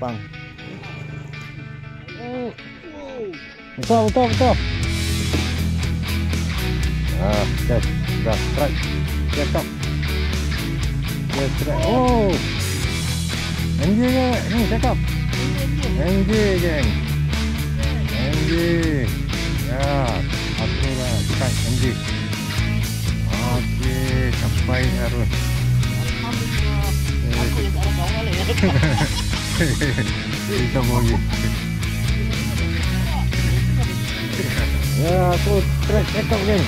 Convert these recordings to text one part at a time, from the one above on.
Sepang. Betul. Nah, guys, sudah strike. Cetok. Cetok. Oh. Anjingnya, ini cakap. Anjing, geng. Anjing. Ya, aturlah strike anjing. Oke, sampai harus. Kita mau gitu. Ya, aku strike cekok, geng.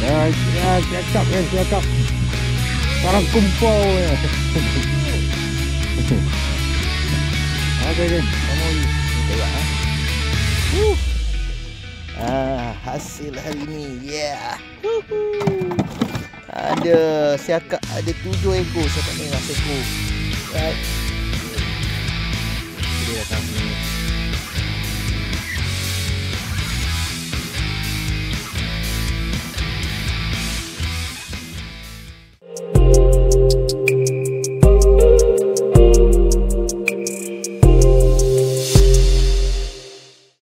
Ya, cekok, geng, cekok. Sekarang kumpul ya. Oke, geng, kamu coba. Hasil hari ini, yeah. Ada siakak, ada 7 ekor siakak merah, 1 ekor. Right. Dia datang sini.